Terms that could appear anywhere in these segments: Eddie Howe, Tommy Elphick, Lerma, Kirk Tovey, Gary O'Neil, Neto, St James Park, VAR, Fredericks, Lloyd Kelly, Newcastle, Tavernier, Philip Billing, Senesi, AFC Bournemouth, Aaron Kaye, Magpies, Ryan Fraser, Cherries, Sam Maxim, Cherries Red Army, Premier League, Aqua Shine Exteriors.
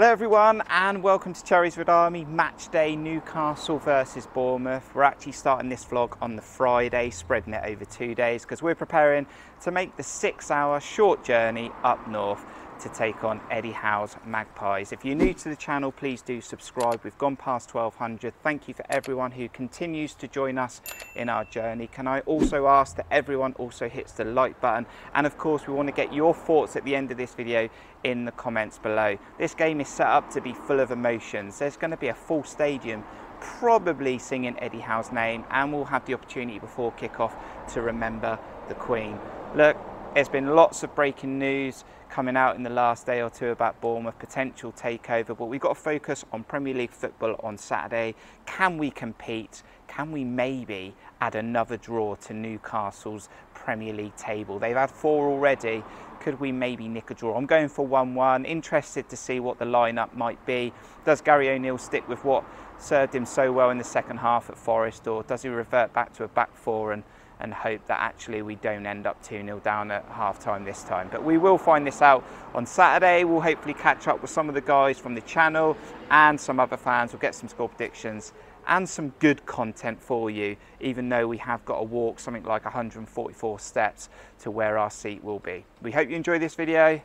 Hello everyone and welcome to Cherries Red Army match day Newcastle versus Bournemouth. We're actually starting this vlog on the Friday, spreading it over 2 days because we're preparing to make the 6-hour short journey up north to take on Eddie Howe's Magpies. If you're new to the channel, please do subscribe. We've gone past 1200. Thank you for everyone who continues to join us in our journey. Can I also ask that everyone also hits the like button? And of course, we want to get your thoughts at the end of this video in the comments below. This game is set up to be full of emotions. There's going to be a full stadium probably singing Eddie Howe's name, and we'll have the opportunity before kickoff to remember the Queen. Look, there's been lots of breaking news coming out in the last day or two about Bournemouth, potential takeover, but we've got to focus on Premier League football on Saturday. Can we compete? Can we maybe add another draw to Newcastle's Premier League table? They've had 4 already. Could we maybe nick a draw? I'm going for 1-1. Interested to see what the lineup might be. Does Gary O'Neil stick with what served him so well in the second half at Forest, or does he revert back to a back four and hope that actually we don't end up 2-0 down at half-time this time? But we will find this out on Saturday. We'll hopefully catch up with some of the guys from the channel and some other fans. We'll get some score predictions and some good content for you, even though we have got to walk something like 144 steps to where our seat will be. We hope you enjoy this video.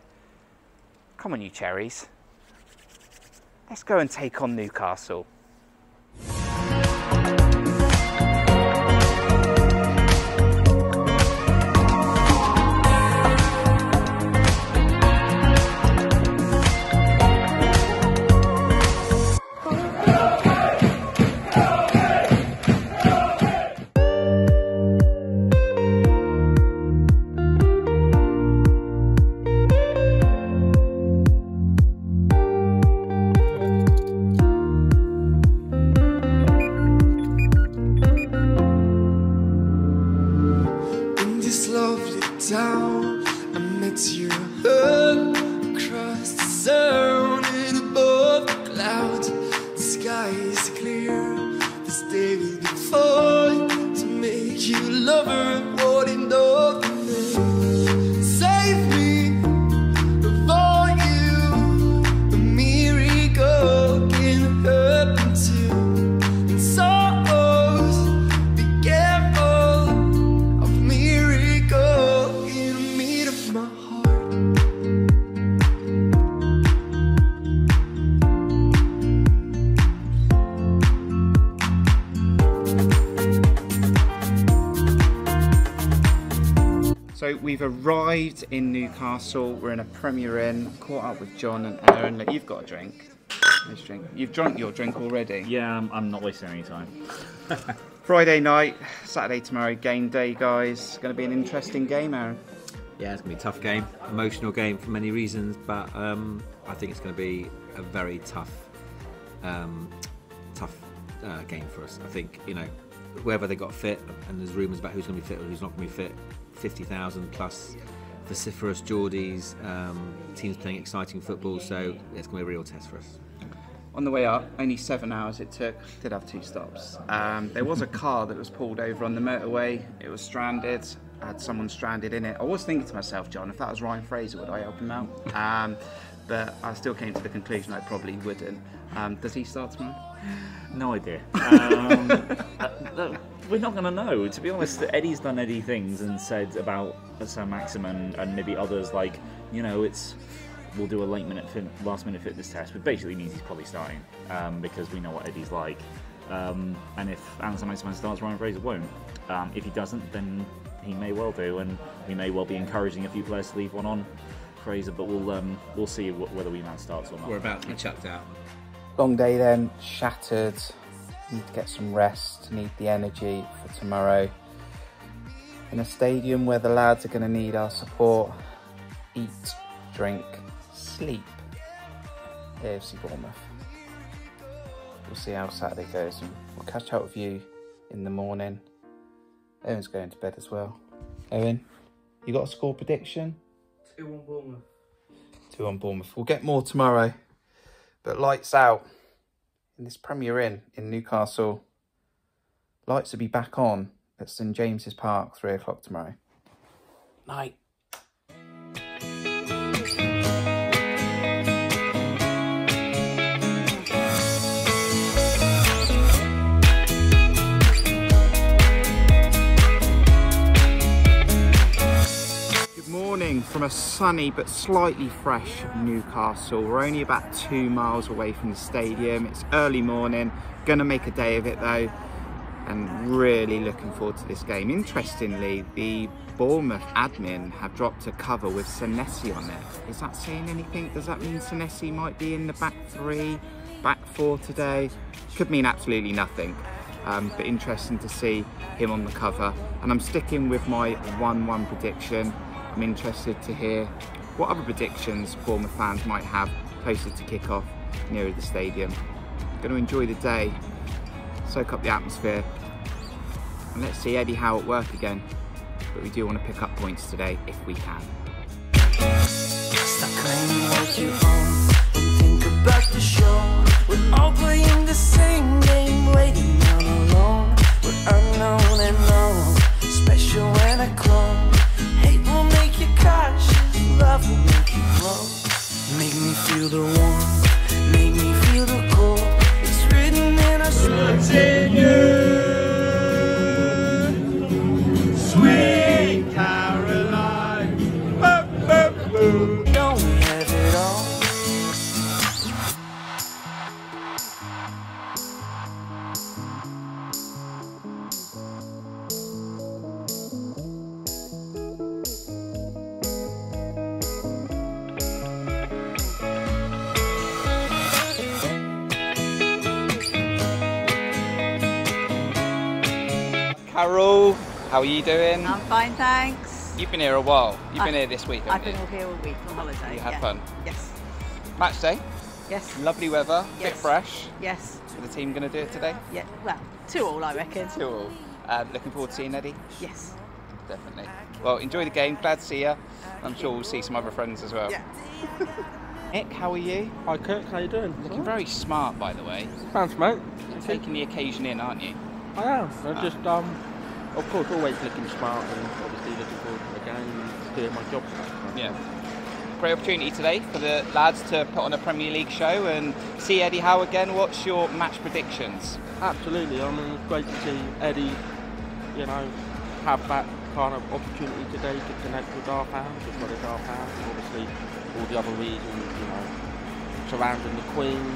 Come on, you Cherries. Let's go and take on Newcastle. So we've arrived in Newcastle, we're in a Premier Inn, caught up with John and Aaron. Look, you've got a drink. Nice drink. You've drunk your drink already? Yeah, I'm not wasting any time. Friday night, Saturday tomorrow, game day, guys. It's going to be an interesting game, Aaron. Yeah, it's going to be a tough game, emotional game for many reasons, but I think it's going to be a very tough, tough game for us. I think, you know, whoever they got fit, and there's rumours about who's going to be fit or who's not going to be fit, 50,000 plus vociferous Geordies, teams playing exciting football, so it's going to be a real test for us. On the way up, only 7 hours it took, did have 2 stops. There was a car that was pulled over on the motorway, it was stranded, had someone stranded in it. I was thinking to myself, John, if that was Ryan Fraser, would I help him out? But I still came to the conclusion I probably wouldn't. Does he start tomorrow? No idea. We're not going to know. To be honest, Eddie's done Eddie things and said about Sam Maxim and maybe others, like, you know, it's, we'll do a last minute fitness test, which basically means he's probably starting because we know what Eddie's like. And if Sam Maxim starts, Ryan Fraser won't. If he doesn't, then he may well do, and we may well be encouraging a few players to leave one on Fraser, but we'll see whether we man starts or not. We're about to be chucked out. Long day then, shattered, need to get some rest, need the energy for tomorrow. In a stadium where the lads are going to need our support, eat, drink, sleep. AFC Bournemouth. We'll see how Saturday goes and we'll catch up with you in the morning. Owen's going to bed as well. Owen, you got a score prediction? 2-1 Bournemouth. 2-1 Bournemouth. We'll get more tomorrow. But lights out in this Premier Inn in Newcastle. Lights will be back on at St James's Park, 3 o'clock tomorrow. Night. sunny but slightly fresh Newcastle. We're only about 2 miles away from the stadium. It's early morning, gonna make a day of it though, and really looking forward to this game. Interestingly, the Bournemouth admin have dropped a cover with Senesi on it. Is that saying anything? Does that mean Senesi might be in the back three, back four today? Could mean absolutely nothing. But interesting to see him on the cover. And I'm sticking with my 1-1 prediction. I'm interested to hear what other predictions Bournemouth fans might have closer to kick-off, nearer the stadium. Going to enjoy the day, soak up the atmosphere, and let's see Eddie Howe at work again. But we do want to pick up points today if we can. Stop playing you home and think about the show. We're all playing the same game, waiting out alone. We're unknown and known, special and a clone. Hate will make you cautious, love will make you grow. Make me feel the warmth, make me feel the cold. It's written in our soul. Carol, how are you doing? I'm fine, thanks. You've been here a while. You've been here this week, haven't you? I've been here all week on holiday. You had fun? Yes. Match day? Yes. Lovely weather, yes. Bit fresh? Yes. Is the team going to do it today? Yeah, well, 2-all I reckon. 2-all. Looking forward to seeing Eddie? Yes. Definitely. Well, enjoy the game, glad to see you. I'm sure we'll see some other friends as well. Yeah. Nick, how are you? Hi Kirk, how are you doing? Looking very smart, by the way. Thanks, mate. You're taking the occasion in, aren't you? I am. I'm just, of course, always looking smart and obviously looking forward to the game and doing my job. Yeah. Great opportunity today for the lads to put on a Premier League show and see Eddie Howe again. What's your match predictions? Absolutely. I mean, it's great to see Eddie, you know, have that kind of opportunity today to connect with our fans, as well as our fans, and obviously all the other reasons, you know, surrounding the Queen.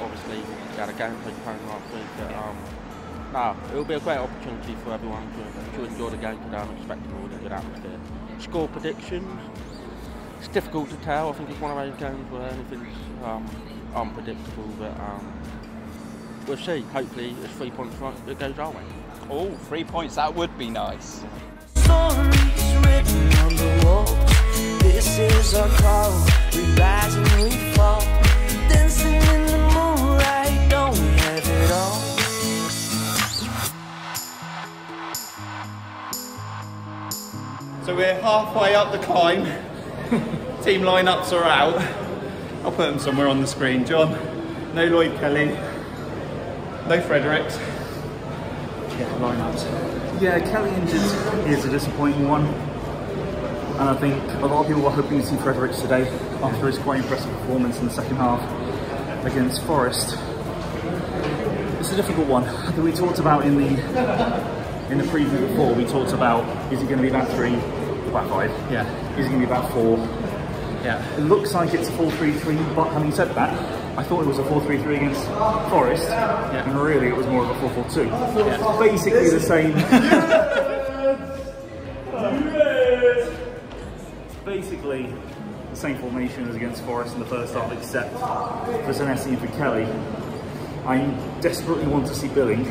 Obviously, we had a game postponed last week. It will be a great opportunity for everyone to enjoy the game today. I'm expecting a really good atmosphere. Score predictions, it's difficult to tell. I think it's one of those games where anything's unpredictable, but we'll see. Hopefully it's 3 points right, it goes our way. Oh, 3 points, that would be nice. Stories written on the walls. This is our call, we rise and we fall. Dancing in the moonlight, don't we have it all? So we're halfway up the climb. Team lineups are out. I'll put them somewhere on the screen, John. No Lloyd Kelly. No Fredericks. Yeah, lineups. Yeah, Kelly injured is a disappointing one. And I think a lot of people were hoping to see Fredericks today after his quite impressive performance in the second half against Forest. It's a difficult one that we talked about in the preview before. We talked about, is it going to be about 3 or about 5? Yeah. Is it going to be about 4? Yeah. It looks like it's 4-3-3, but having said that, I thought it was a 4-3-3 against Forest, yeah, and really it was more of a 4-4-2. Yeah. Basically the same. Basically the same formation as against Forest in the first half, except for Senesi and for Kelly. I desperately want to see Billing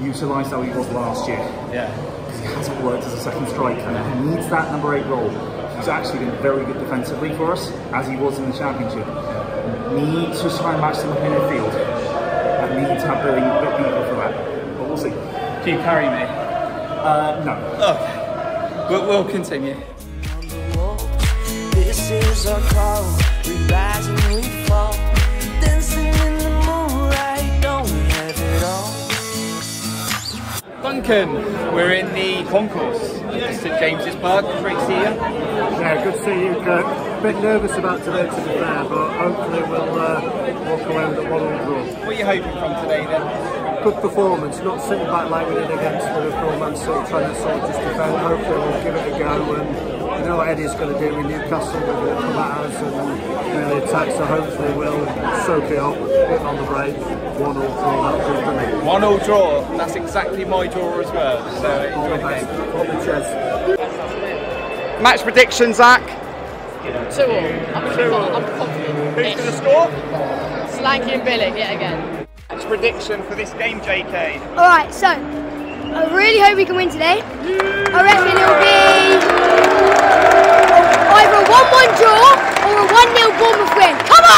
utilise how he was last year. Yeah. Because he hasn't worked as a second striker and he needs that number 8 role. He's actually been very good defensively for us, as he was in the Championship. We need to try and match them up in the field. And we need to have Billy a bit deeper for that. But we'll see. Can you carry me? No. Okay. We'll continue. This is our call. We rise and we fall. Dancing in the moonlight. Don't we have it all? Duncan, we're in the concourse at St James's Park. Great to see you. Yeah, good to see you, Kirk. A bit nervous about today, to be fair, but hopefully we'll walk away with a 1-1 draw. What are you hoping from today then? Good performance, not sitting back like we did against Liverpool, man, sort of trying to sort of just defend. Hopefully we'll give it a go and, you know, know what Eddie's going to do with Newcastle with come at us and really attack, so hopefully we'll soak it up on the break. 1-1 draw. 1-1 draw, that's exactly my draw as well. So enjoy the game. Match prediction, Zach? 2-2. I'm confident. Who's going to score? Slanky and Billing yet again. Match prediction for this game, JK? Alright, so I really hope we can win today. I reckon it'll be either a 1-1 draw or a 1-0 Bournemouth win. Come on!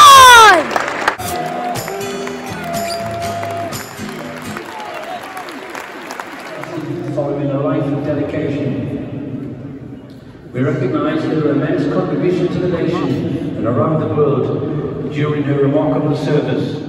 Following a life of dedication, we recognise her immense contribution to the nation and around the world during her remarkable service.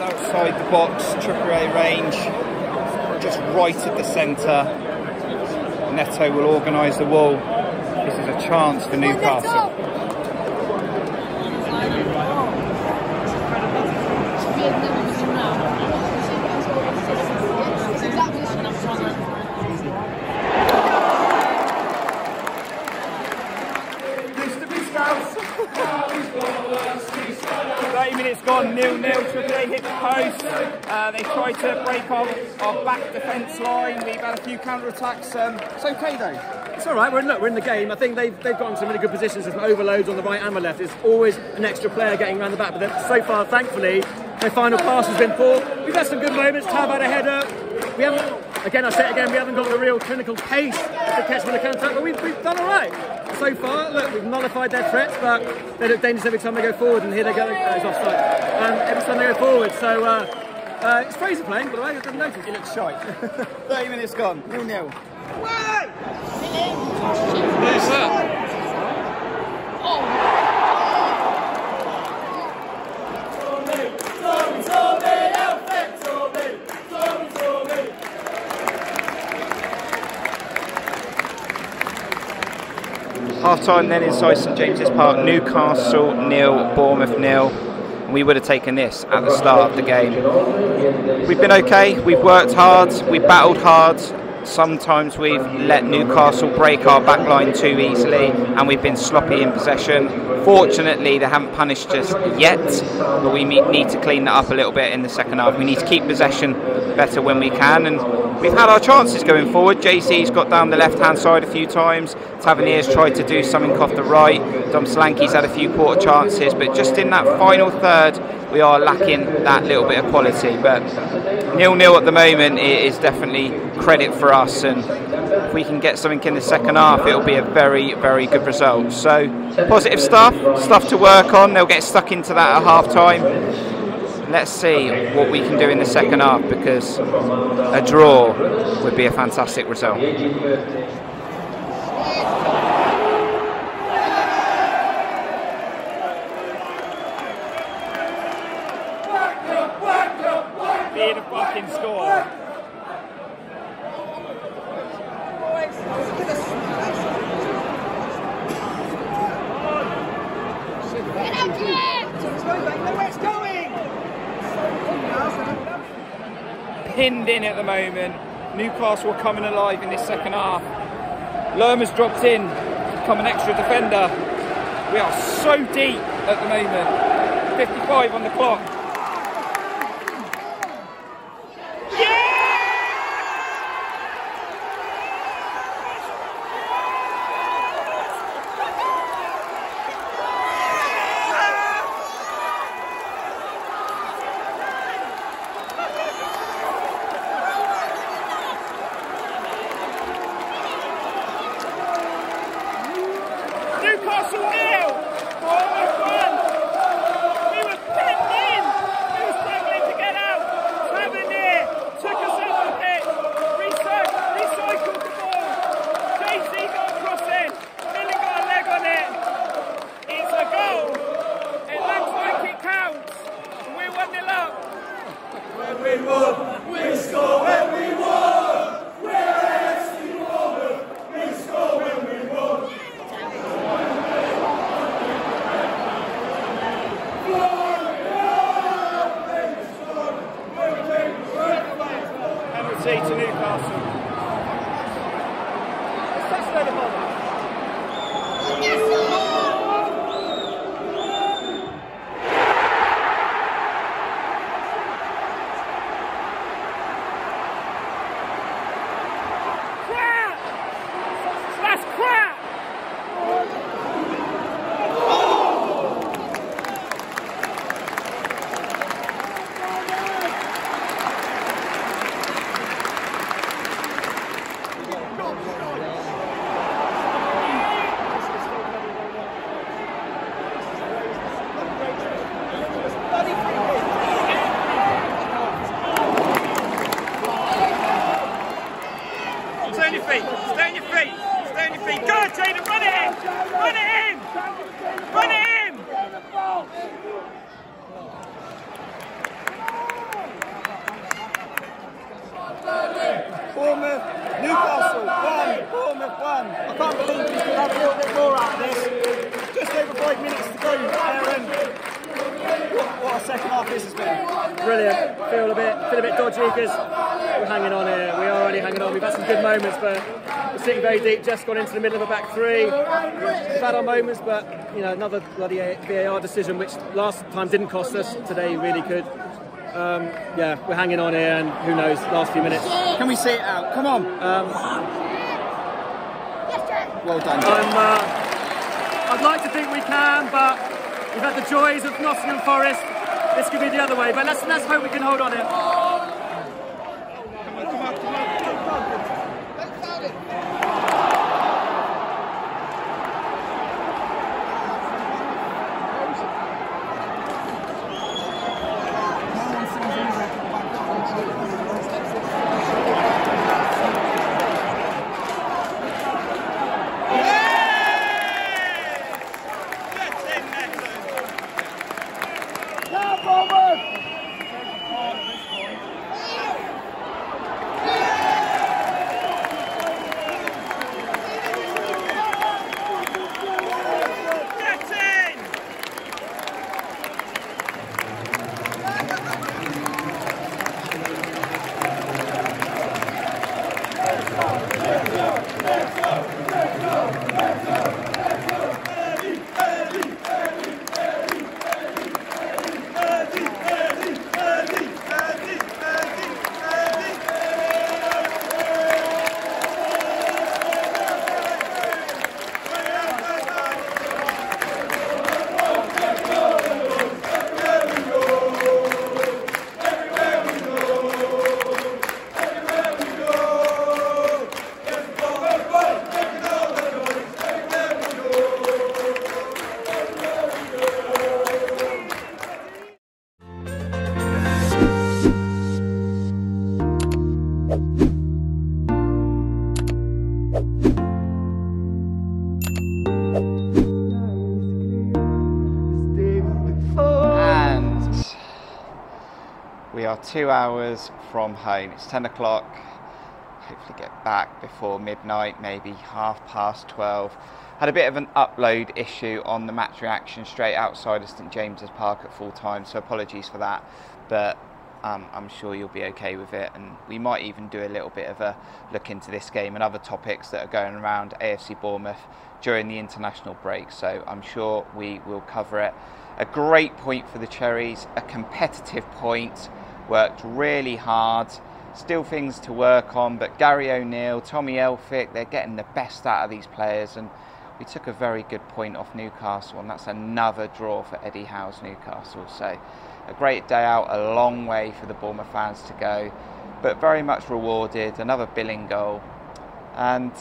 Outside the box, AAA range, just right at the centre. Neto will organise the wall. This is a chance for Newcastle. Gone 0-0, AAA hit the post. They try to break off our back defence line. We've had a few counter-attacks. It's okay though. It's alright, we're in the game. I think they've gotten some really good positions. There's overloads on the right and the left. There's always an extra player getting around the back, but so far, thankfully, their final pass has been poor. We've had some good moments. Tab had a header. We haven't, we haven't got the real clinical pace to catch with a counter-attack, but we've done alright. So far, look, we've nullified their threats, but they look dangerous every time they go forward, and here they go, it's offside. Every time they go forward, so it's Fraser playing, by the way, I didn't notice. It looks shite. 30 minutes gone, 0-0. Why? Who's that? Oh! Half-time then inside St James's Park, Newcastle 0, Bournemouth 0. We would have taken this at the start of the game. We've been okay, we've worked hard, we've battled hard. Sometimes we've let Newcastle break our backline too easily and we've been sloppy in possession. Fortunately, they haven't punished us yet, but we need to clean that up a little bit in the second half. We need to keep possession better when we can, and we've had our chances going forward. JC's got down the left-hand side a few times, Tavernier's tried to do something off the right, Dom Solanke's had a few quarter chances, but just in that final third, we are lacking that little bit of quality. But 0-0 at the moment is definitely credit for us, and if we can get something in the second half, it'll be a very, very good result. So positive stuff to work on. They'll get stuck into that at half time. Let's see what we can do in the second half, because a draw would be a fantastic result. Pinned in at the moment. Newcastle are coming alive in this second half. Lerma's dropped in to become an extra defender. We are so deep at the moment. 55 on the clock. Yeah! Just gone into the middle of a back three. We've had our moments, but you know, another bloody VAR decision, which last time didn't cost us, today really could. Yeah, we're hanging on here, and who knows, last few minutes. Can we see it out? Come on. Well done. I'd like to think we can, but we've had the joys of Nottingham Forest. This could be the other way, but let's hope we can hold on it. We are 2 hours from home. It's 10 o'clock. Hopefully get back before midnight, maybe 12:30. Had a bit of an upload issue on the match reaction straight outside of St James's Park at full time, so apologies for that. But I'm sure you'll be okay with it, and we might even do a little bit of a look into this game and other topics that are going around AFC Bournemouth during the international break. So I'm sure we will cover it. A great point for the Cherries, a competitive point. Worked really hard, still things to work on, but Gary O'Neil, Tommy Elphick, they're getting the best out of these players, and we took a very good point off Newcastle, and that's another draw for Eddie Howe's Newcastle. So a great day out, a long way for the Bournemouth fans to go, but very much rewarded, another Billing goal. And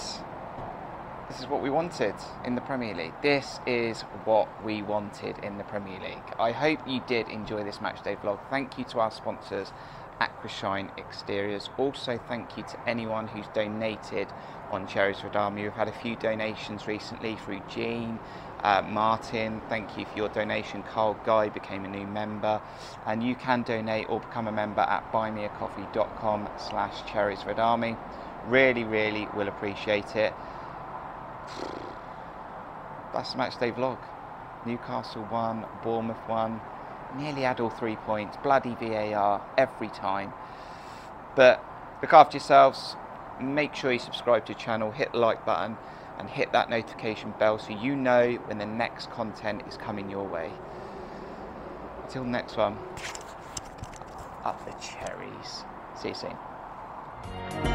This is what we wanted in the Premier League. This is what we wanted in the Premier League. I hope you did enjoy this Matchday vlog. Thank you to our sponsors, Aqua Shine Exteriors. Also, thank you to anyone who's donated on Cherries Red Army. We've had a few donations recently through Jean, Martin, thank you for your donation. Carl Guy became a new member, and you can donate or become a member at buymeacoffee.com/Cherries Red Army. Really will appreciate it. That's the Matchday vlog. Newcastle 1, Bournemouth 1. Nearly had all 3 points. Bloody VAR every time. But look after yourselves. Make sure you subscribe to the channel. Hit the like button and hit that notification bell so you know when the next content is coming your way. Until next one, up the Cherries. See you soon.